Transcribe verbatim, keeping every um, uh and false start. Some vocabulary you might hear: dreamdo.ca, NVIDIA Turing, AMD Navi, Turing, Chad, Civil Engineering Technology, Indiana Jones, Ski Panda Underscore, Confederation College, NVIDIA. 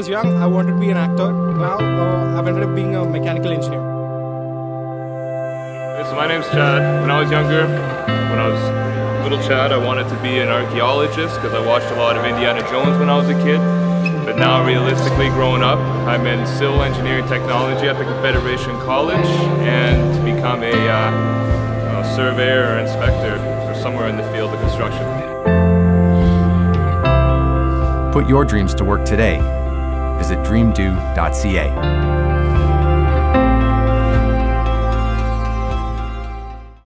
was young, I wanted to be an actor. Now, uh, I've ended up being a mechanical engineer. So my name's Chad. When I was younger, when I was little Chad, I wanted to be an archaeologist because I watched a lot of Indiana Jones when I was a kid. But now, realistically, growing up, I'm in Civil Engineering Technology at the Confederation College, and to become a uh, uh, surveyor or inspector or somewhere in the field of construction. Put your dreams to work today. Visit dream do dot c a.